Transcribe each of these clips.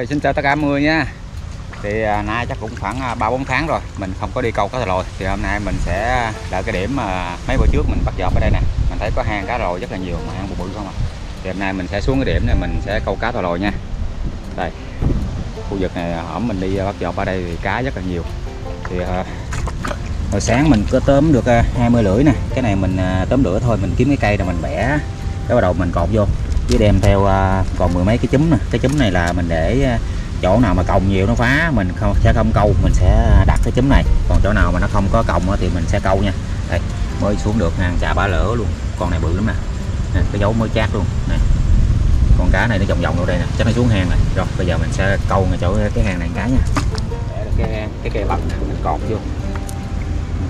Rồi xin chào tất cả mọi người nha. Thì nay chắc cũng khoảng 3-4 tháng rồi mình không có đi câu cá thòi lòi. Thì hôm nay mình sẽ lại cái điểm mà mấy bữa trước mình bắt dợp ở đây nè. Mình thấy có hang cá lòi rất là nhiều mà ăn bụi không à. Thì hôm nay mình sẽ xuống cái điểm này mình sẽ câu cá thòi lòi nha. Đây, khu vực này hổm mình đi bắt dợp ở đây thì cá rất là nhiều. Thì hồi sáng mình có tóm được 20 lưỡi nè. Cái này mình tóm lửa thôi, mình kiếm cái cây rồi mình bẻ cái bắt đầu mình cột vô với đem theo còn mười mấy cái chúm nè. Cái chúm này là mình để chỗ nào mà còng nhiều nó phá mình không, sẽ không câu, mình sẽ đặt cái chúm này, còn chỗ nào mà nó không có còng thì mình sẽ câu nha. Đây, mới xuống được hàng chà bả lửa luôn, con này bự lắm nè. Nè, cái dấu mới chát luôn nè, con cá này nó vòng vòng đâu đây nè, chắc nó xuống hang này rồi. Bây giờ mình sẽ câu ngay chỗ cái hang này cá nha. Để cái cây bằng này mình cột vô,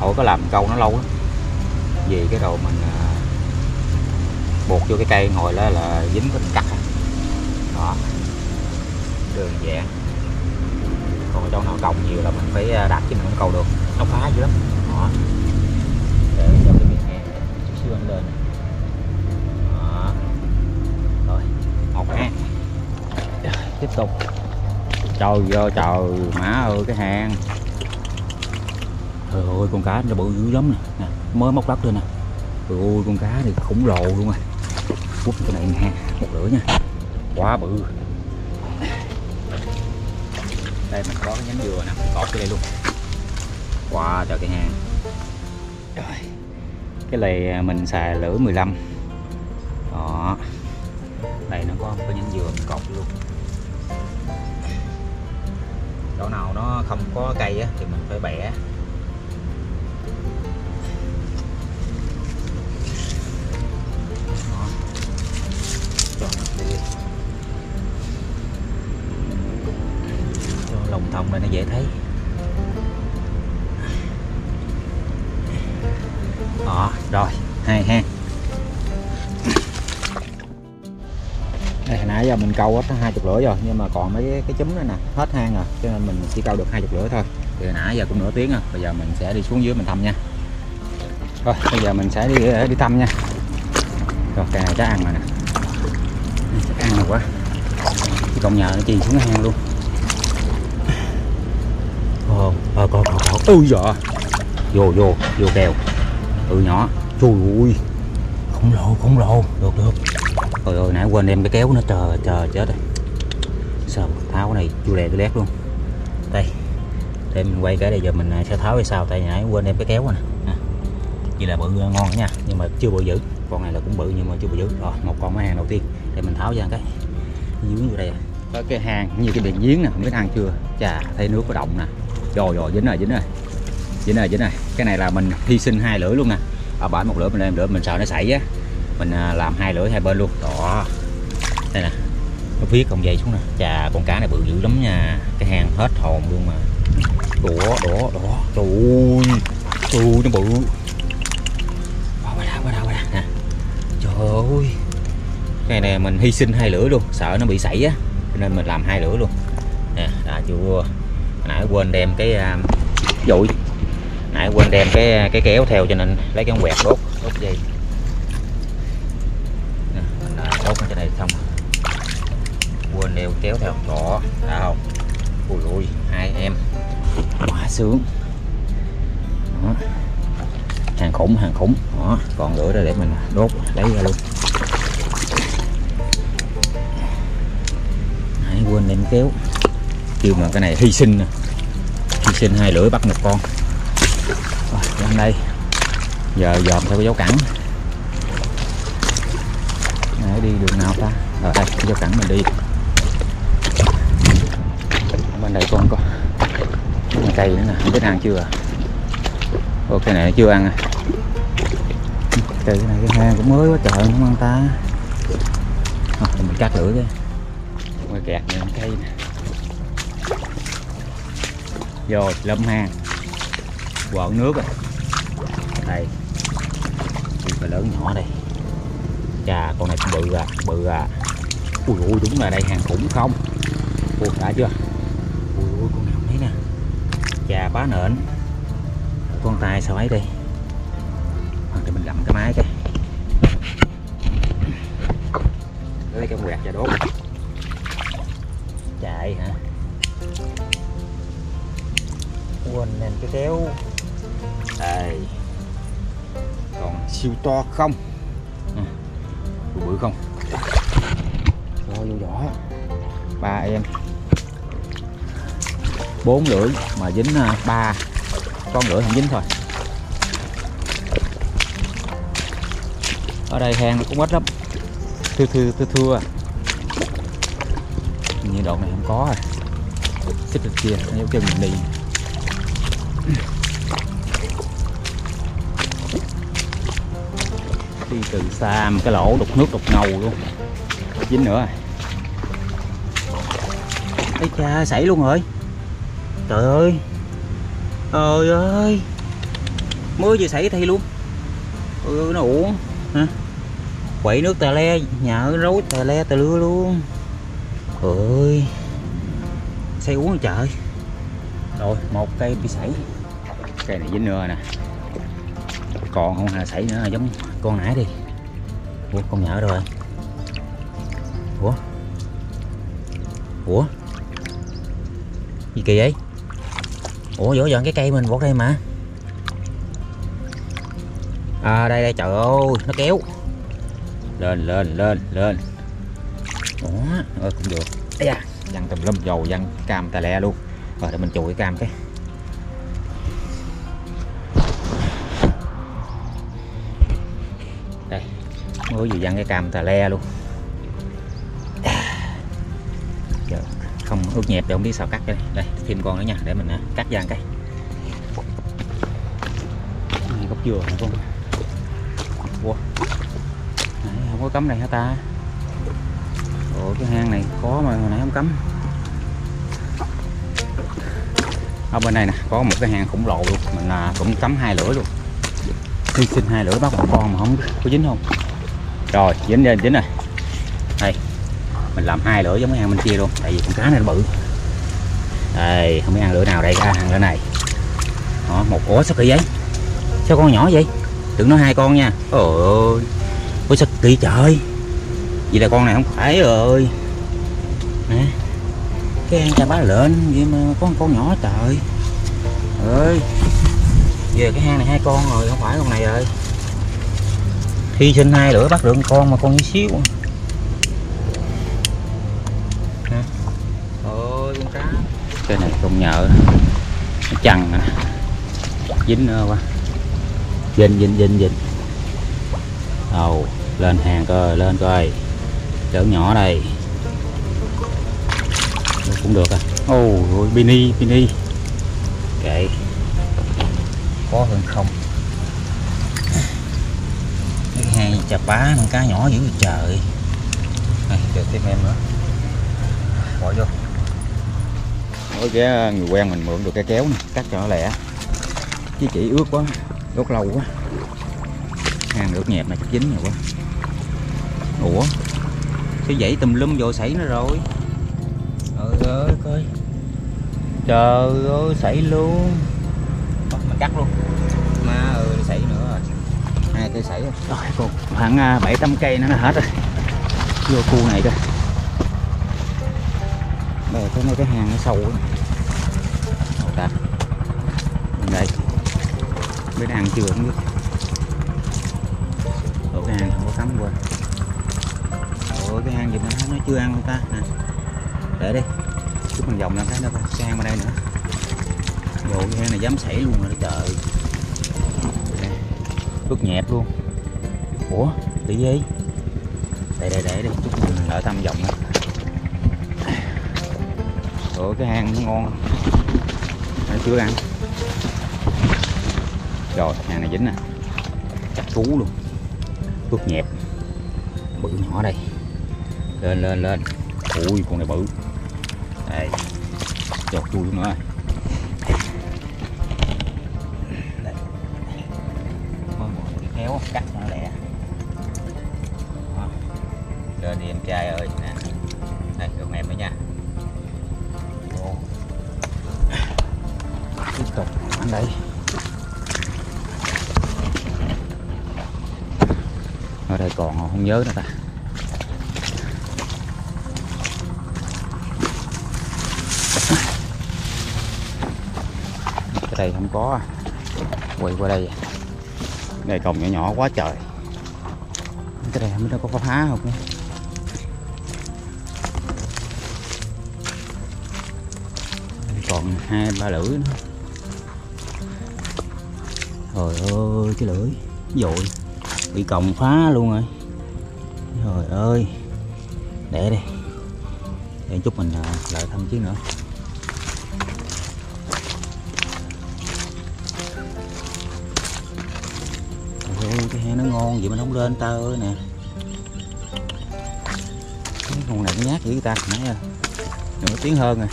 hồi có làm câu nó lâu á vì cái đầu mình buộc vô cái cây ngồi đó là dính cái cắt đó, đơn giản. Còn chỗ nào còng nhiều là mình phải đặt chứ mình không câu được, nó phá dữ lắm đó. Để cho cái miệng hang chút xíu anh lên đó. Rồi một hang tiếp tục, trời vô trời má ơi cái hang, trời ơi con cá nó bự dữ lắm nè, mới móc đất lên nè. Trời ơi con cá này khổng lồ luôn à. Úp cái này ha, một lửa nha, quá bự. Đây mình có cái nhánh dừa nè, mình cột cái đây luôn. Quá trời cái hang. Trời. Cái này mình xài lửa 15. Đó. Đây nó có một cái nhánh dừa mình cột luôn. Chỗ nào nó không có cây á thì mình phải bẻ. Lồng thông này nó dễ thấy đó. Rồi hay ha. Đây, nãy giờ mình câu hết 20 lưỡi rồi nhưng mà còn mấy cái chúm này nè hết hang rồi cho nên mình chỉ câu được 20 lưỡi thôi. Thì nãy giờ cũng nửa tiếng rồi, bây giờ mình sẽ đi xuống dưới mình thăm nha. Thôi bây giờ mình sẽ đi thăm nha. Rồi cái này chắc ăn rồi nè, chắc ăn rồi quá chứ còn nhờ nó chìm xuống hang luôn. Có. Ôi dạ. Vô kèo. Ừ nhỏ. Trời ơi. Khổng lồ. Được. Trời ơi nãy quên đem cái kéo nó, trời chết rồi. Sao tháo cái này chua lè tôi lét luôn. Đây. Để mình quay cái này giờ mình sẽ tháo hay sao, tại nãy quên đem cái kéo nè. Chỉ là bự ngon nha, nhưng mà chưa bự dữ. Con này là cũng bự nhưng mà chưa bự dữ. Rồi, một con mới hàng đầu tiên. Để mình tháo ra cái. Dướng vô đây. Có cái hàng như cái miệng giếng nè, không biết ăn chưa. Chà, thấy nước có động nè. Rồi dính rồi. Cái này là mình hy sinh 2 lưỡi luôn nè. Ở bãi một lưỡi mình đem lưỡi mình sợ nó xảy á, mình làm 2 lưỡi hai bên luôn. Đó. Đây nè. Nó viết con dây xuống nè. Chà con cá này bự dữ lắm nha. Cái hang hết hồn luôn mà. Đó. Trời ơi nó bự. Qua đây nè. Trời ơi. Cái này mình hy sinh 2 lưỡi luôn, sợ nó bị xảy á cho nên mình làm 2 lưỡi luôn. Nè, đã chưa. Nãy quên đem cái dụi, nãy quên đem cái kéo theo cho nên lấy cái quẹt đốt dây nè, mình đốt cái này xong quên đeo kéo theo đó không. Ui hai em quá sướng đó. hàng khủng đó, còn lửa ra để mình đốt lấy ra luôn. Nãy quên đem kéo kêu mà cái này hy sinh 2 lưỡi bắt một con. Rồi, đây giờ dòm theo cái dấu cẳng để đi đường nào ta. Rồi đây cái dấu cẳng mình đi bên đây con có cây nữa nè, không biết ăn chưa. Ok này nó chưa ăn à. Cây này cái hang cũng mới quá trời không ăn ta. Rồi, mình cắt lưỡi chứ mới kẹt những cây nè. Rồi lâm hang quợn nước rồi. Đây cái lớn nhỏ đây. Chà con này cũng bự à. Ui đúng là đây hàng khủng không. Ui đã chưa. Ui con nào đấy nè. Chà bá nện. Con tay sao ấy đây. Để mình gặm cái máy kìa. Lấy cái quẹt ra đốt. chạy hả? Quên nè cái kéo. Đây. Còn siêu to không? Bự không? Cho vô vỏ. Ba em. 4 lưỡi mà dính 3 con lưỡi không dính thôi. Ở đây hàng nó cũng ít lắm. Thưa. Như đoạn này không có rồi. Xích được kia, nếu kêu mình đi. Đi từ xa một cái lỗ đục nước đục ngầu luôn. Dính nữa rồi. Ây cha, xảy luôn rồi. Trời ơi. Trời ơi. Mới vừa xảy thì luôn. Ừ, nó uổng. Hả? Quậy nước tè le, nhợ rối tè le tè lưa luôn. Ơi say uống trời. Rồi một cây bị sảy, cây này dính nữa nè, còn không hà sảy nữa giống con nãy đi. Ủa con nhỏ rồi. Ủa gì kỳ vậy? Ủa dỗ dọn cái cây mình bỏ đây mà. À đây trời ơi nó kéo lên. Đó, rồi cũng được. Ây da, văng tùm lum dầu, văng cam tà le luôn. Rồi để mình chùi cái cam cái. Đây, mới vừa văng cái cam tà le luôn. Giờ không ướt nhẹp để không biết sao cắt đây. Đây, thêm con nữa nha, để mình cắt văng cái. Gốc dừa này con. Wow. Không có cấm này hả ta? Ủa cái hang này có mà hồi nãy không cấm. Ở bên đây nè có một cái hang khổng lồ luôn, mình cũng cấm 2 lưỡi luôn. Hy sinh 2 lưỡi bắt một con mà không có dính không. Rồi dính lên dính rồi. Đây mình làm 2 lưỡi giống cái hang bên kia luôn, tại vì con cá này nó bự. Đây không biết ăn lưỡi nào đây, ra hàng lưỡi này. Đó, một ổ sao kỳ vậy? Sao con nhỏ vậy? Đừng nói 2 con nha. Ôi ôi sao kỳ trời. Vậy là con này không phải rồi nè. Cái hang chà bá lệnh vậy mà có một con nhỏ trời ơi. Về cái hang này 2 con rồi, không phải con này rồi. Hy sinh 2 lưỡi bắt được một con mà con như xíu nè. Ôi con cá. Cái này con nhợ nó chằn nè. Dính nữa quá. Dính đầu. Lên hàng coi, lên coi. Lớn nhỏ đây. Cũng được à. Ôi, bini. Kệ. Có hơn không. Cái hai chà bá con cá nhỏ dữ trời. Đây, chờ tiếp em nữa. Bỏ vô. Nói cái người quen mình mượn được cái kéo này, cắt cho nó lẹ. Chứ chỉ ướt quá, đốt lâu quá. Hàng được nhẹp này chắc dính rồi quá. Ủa cái dãy tùm lum vô sảy nó rồi. Trời ơi coi. Trời ơi sảy luôn. Mình cắt luôn. Má ơi sảy nữa rồi. 2 cây sảy rồi. Còn khoảng 7-8 cây nữa nó hết rồi. Vô khu này coi. Đây có mấy cái hàng nó sâu đó. Đây. Đây. Bên ăn chưa không biết. Cái hang không có cắm quên. Ủa cái hang gì mà nó chưa ăn không ta nè. Để đi. Chút mình vòng lên cái nữa coi. Cái hang ở đây nữa. Bộ cái hang này dám xảy luôn rồi trời. Ướt nhẹp luôn. Ủa bị gì? Để đi. Chút mình lại thăm vòng nữa. Ủa cái hang nó ngon. Nó chưa ăn. Rồi hang này dính nè. Chặt cú luôn. Ướt nhẹp. Bự nhỏ đây. Lên. Ui con này bự. Đây. Chọt chui luôn nữa. Đây. Mời một cái kéo cắt cho nó lẹ. Lên đi em trai ơi nè. Đây con em nữa nha. Tiếp tục anh đây. Ở đây còn không nhớ nữa ta. đây không có, quay qua đây. Đây còng nhỏ nhỏ quá trời. Cái này không biết có phá không nữa. Còn 2-3 lưỡi nữa. Trời ơi cái lưỡi dội bị còng phá luôn rồi. Trời ơi. Để đi. Để chút mình lại thăm chiếc nữa. Cái he nó ngon vậy mà nó không lên ta ơi nè. Cái con này nó nhát dữ ta, nãy nửa tiếng hơn rồi.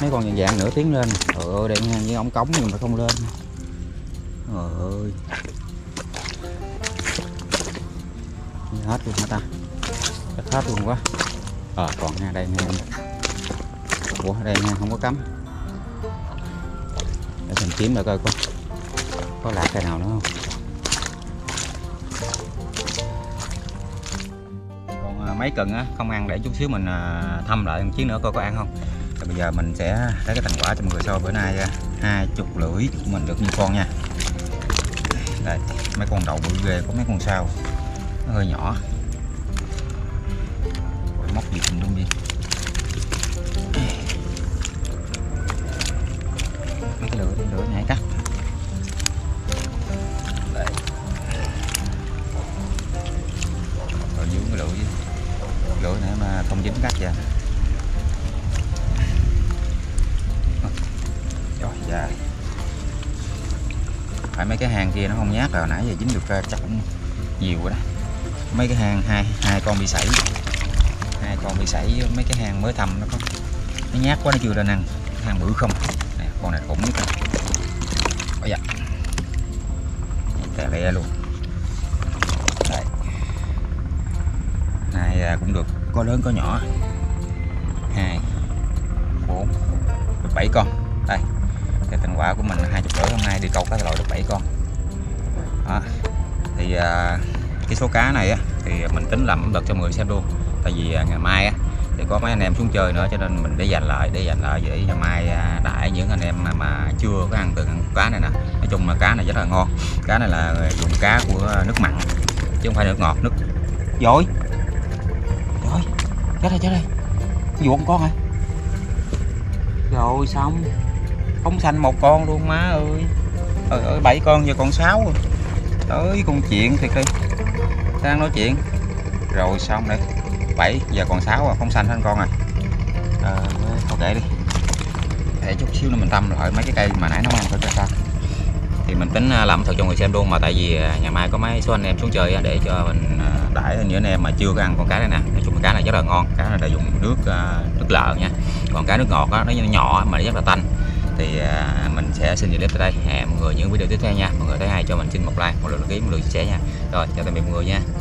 Mấy con dạng dạng nửa tiếng lên. Trời ơi đang ngang như ống cống nhưng mà không lên. Trời ơi. Hết luôn hả ta? Hết luôn quá. Còn ha đây nha. Ủa đây nha, không có cắm. Để mình kiếm lại coi coi có lạc cái nào nữa không. Còn mấy cần á không ăn, để chút xíu mình thăm lại một chiếc nữa coi có ăn không. Rồi bây giờ mình sẽ lấy cái thành quả cho mọi người. Sau bữa nay 20 lưỡi của mình được nhiêu con nha. Đây mấy con đầu bự ghê, có mấy con sao nó hơi nhỏ. Rồi, móc gì mình luôn đi. Mấy cái lưỡi đi, lưỡi này cắt. Lưỡi nữa mà không dính cắt ra. Rồi dạ. Phải mấy cái hàng kia nó không nhát rồi, nãy giờ dính được ra chắc cũng nhiều rồi đó. Mấy cái hàng hai con bị sảy. Hai con bị sảy, mấy cái hàng mới thầm nó có. Nó nhát quá nó chưa lên ăn. Hàng bự không. Nè, con này khủng nhất. Ôi dạ. Tè le luôn. Này cũng được, có lớn có nhỏ. 2, 4, 7 con. Đây, cái thành quả của mình 20 lưỡi hôm nay đi câu cá thòi lòi được 7 con. Đó. Thì cái số cá này á, thì mình tính làm đợt cho người xem luôn. Tại vì ngày mai á, thì có mấy anh em xuống chơi nữa cho nên mình để dành lại, để ngày mai đãi những anh em mà chưa có ăn từng cá này nè. Nói chung là cá này rất là ngon. Cá này là dùng cá của nước mặn chứ không phải nước ngọt, nước dối. Chết đây, vụ con hả? Rồi xong, phóng xanh một con luôn má ơi. Ở 7 con giờ còn 6 rồi. Tới con chuyện thiệt đi. Đang nói chuyện. Rồi xong đây, 7 giờ còn 6 rồi, phóng xanh hết con rồi. Thôi kệ đi. Để chút xíu nữa mình tâm lại mấy cái cây mà nãy nó ăn thử sao. Thì mình tính làm thật cho người xem luôn, mà tại vì ngày mai có mấy số anh em xuống chơi để cho mình đãi những anh em mà chưa có ăn con cá này nè. Nói chung cá này rất là ngon, cá này là dùng nước lợ nha, còn cá nước ngọt đó, nó nhỏ mà rất là tanh. Thì mình sẽ xin clip tới đây, hẹn mọi người những video tiếp theo nha. Mọi người thấy hay cho mình xin một like, một lượt đăng ký, một lượt chia sẻ nha. Rồi chào tạm biệt mọi người nha.